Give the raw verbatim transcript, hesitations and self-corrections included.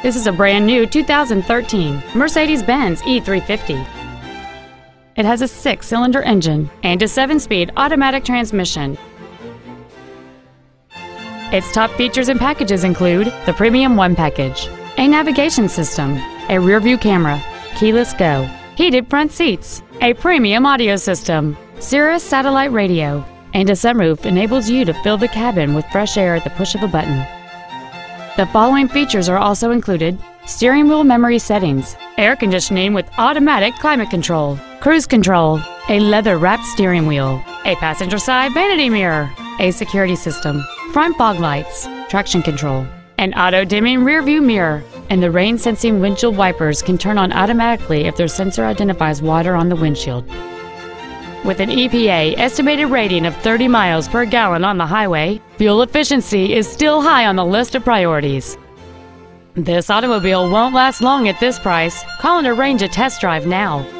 This is a brand new two thousand thirteen Mercedes-Benz E three fifty. It has a six-cylinder engine and a seven-speed automatic transmission. Its top features and packages include the Premium One Package, a navigation system, a rear-view camera, keyless go, heated front seats, a premium audio system, Sirius satellite radio, and a sunroof enables you to fill the cabin with fresh air at the push of a button. The following features are also included: steering wheel memory settings, air conditioning with automatic climate control, cruise control, a leather-wrapped steering wheel, a passenger side vanity mirror, a security system, front fog lights, traction control, an auto-dimming rear-view mirror, and the rain-sensing windshield wipers can turn on automatically if their sensor identifies water on the windshield. With an E P A estimated rating of thirty miles per gallon on the highway, fuel efficiency is still high on the list of priorities. This automobile won't last long at this price. Call and arrange a test drive now.